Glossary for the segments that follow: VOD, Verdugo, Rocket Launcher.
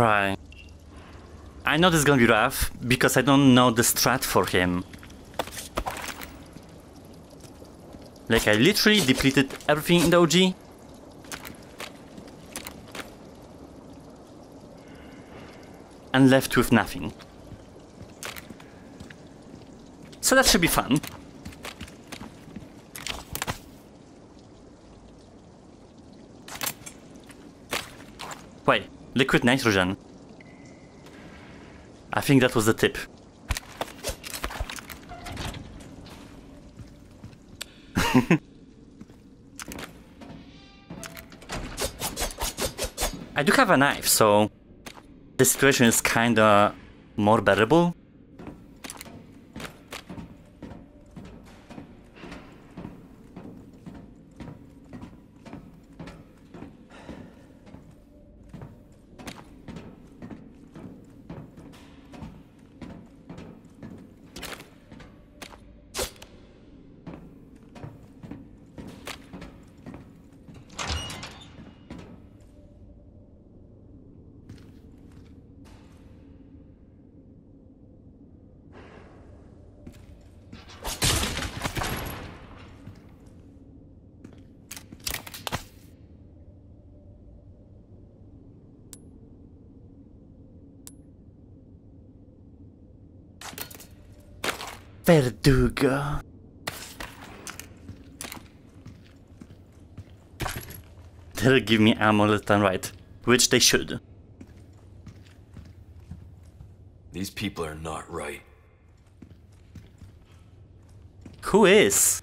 Alright. I know this is gonna be rough, because I don't know the strat for him. Like, I literally depleted everything in the OG. And left with nothing. So that should be fun. Wait, liquid nitrogen. I think that was the tip. I do have a knife, so the situation is kinda more bearable. Verdugo. They'll give me ammo left and right, which they should. These people are not right. Who is?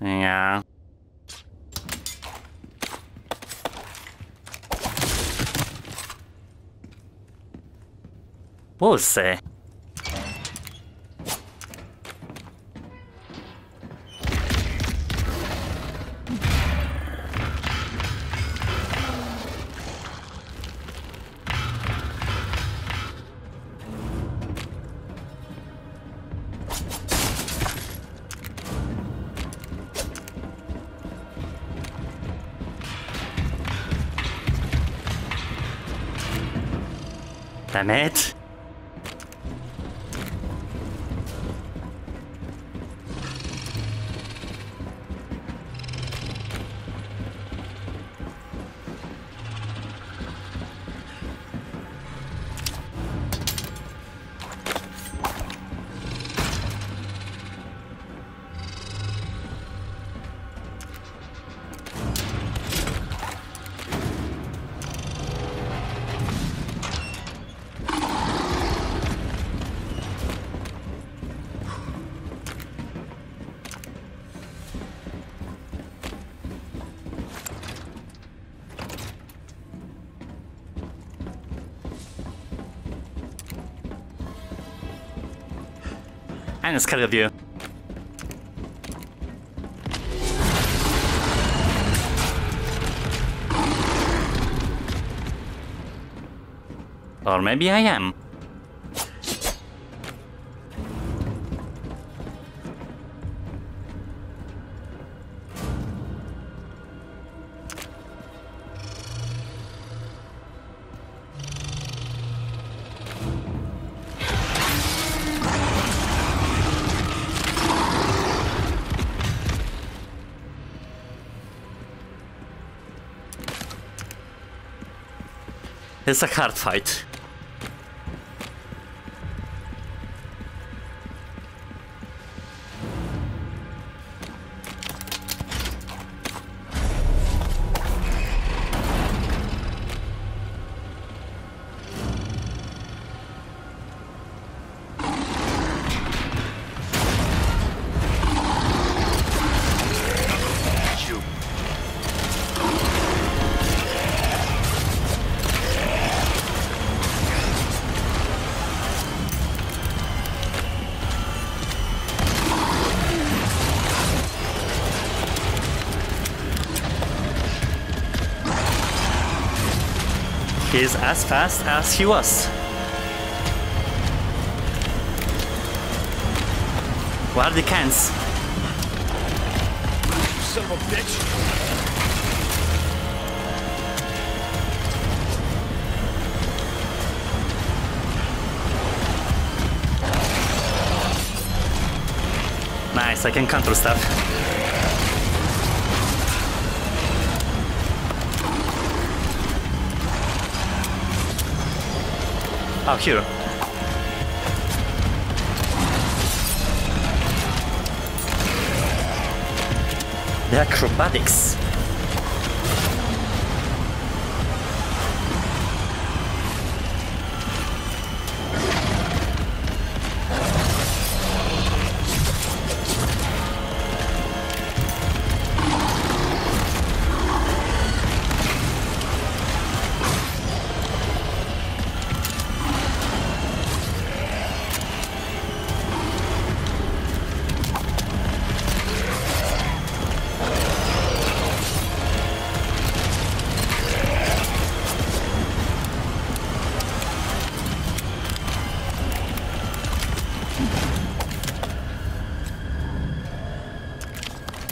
Yeah. We'll see. Damn it. I'm scared of you. Or maybe I am. It's a hard fight. Is as fast as he was. What are the cans? You son of a bitch! Nice, I can control stuff. Oh, here. The acrobatics.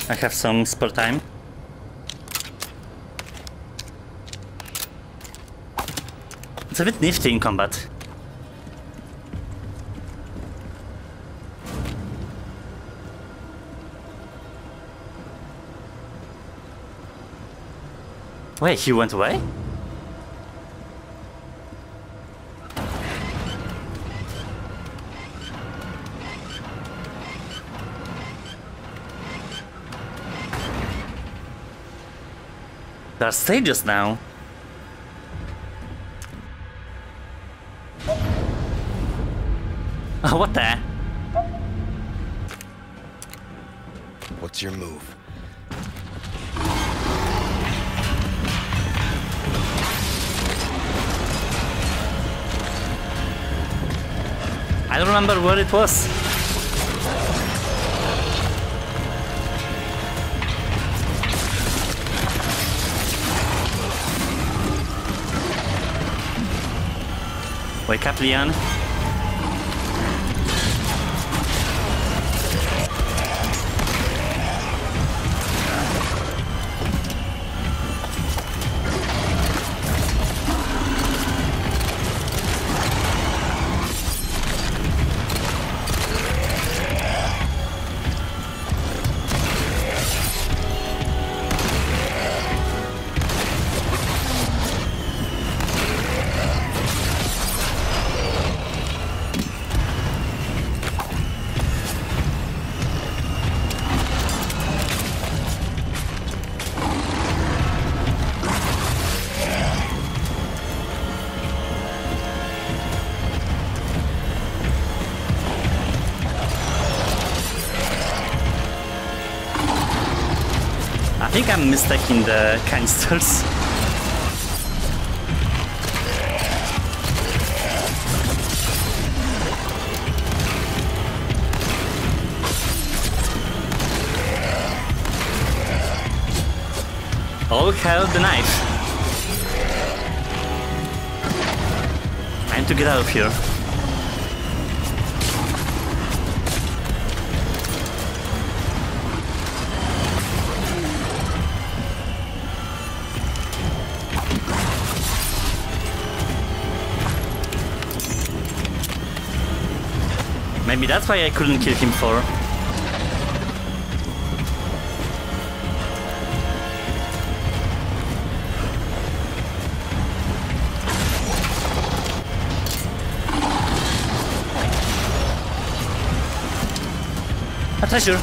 I have some spare time. It's a bit nifty in combat. Wait, he went away? There are stages now. Oh, what the? What's your move? I don't remember where it was. Wake up, Leon. I think I'm mistaking the canisters. Oh, hell, the knife. Time to get out of here. Maybe that's why I couldn't kill him for. A treasure.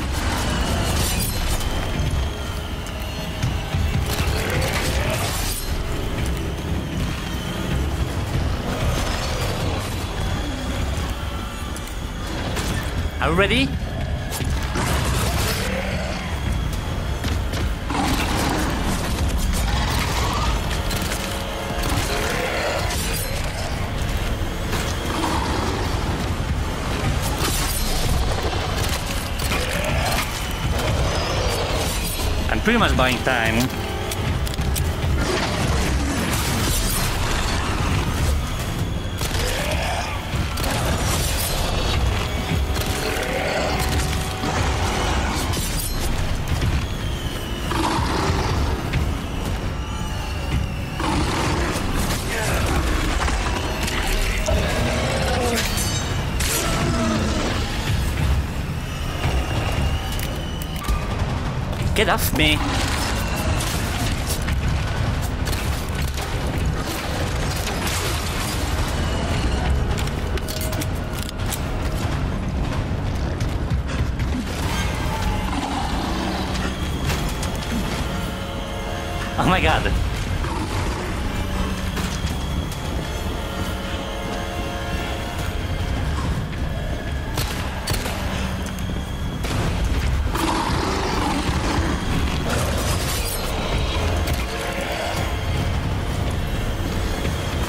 Are we ready? I'm pretty much buying time. Get off me. Oh my god.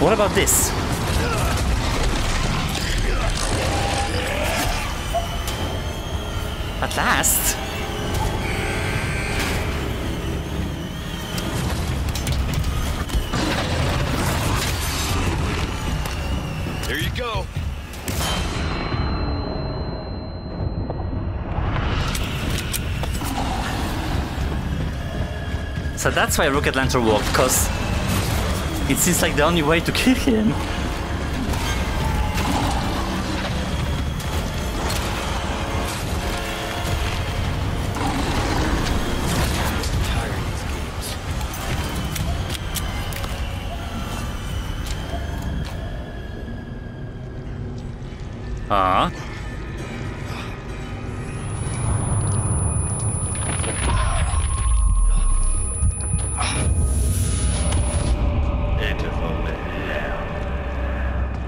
What about this? At last. There you go. So that's why Rocket Launcher worked, because it seems like the only way to kill him. Ah.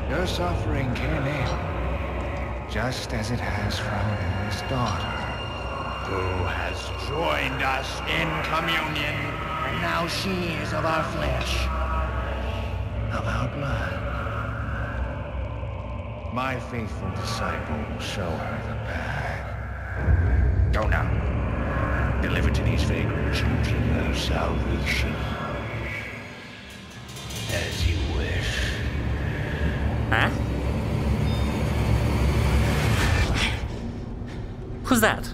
Your suffering came in, just as it has from his daughter, who has joined us in communion, and now she is of our flesh, of our blood. My faithful disciple will show her the path. Go now. Deliver to these vagrant children their salvation. As you wish. Huh? Who's that?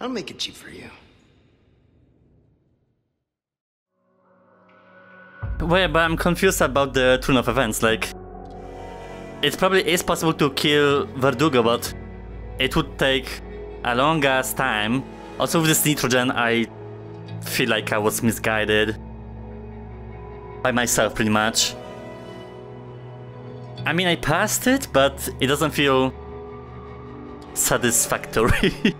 I'll make it cheap for you. Wait, but I'm confused about the turn of events, like... It probably is possible to kill Verdugo, but it would take a long ass time. Also with this nitrogen, I feel like I was misguided by myself pretty much. I mean, I passed it, but it doesn't feel satisfactory.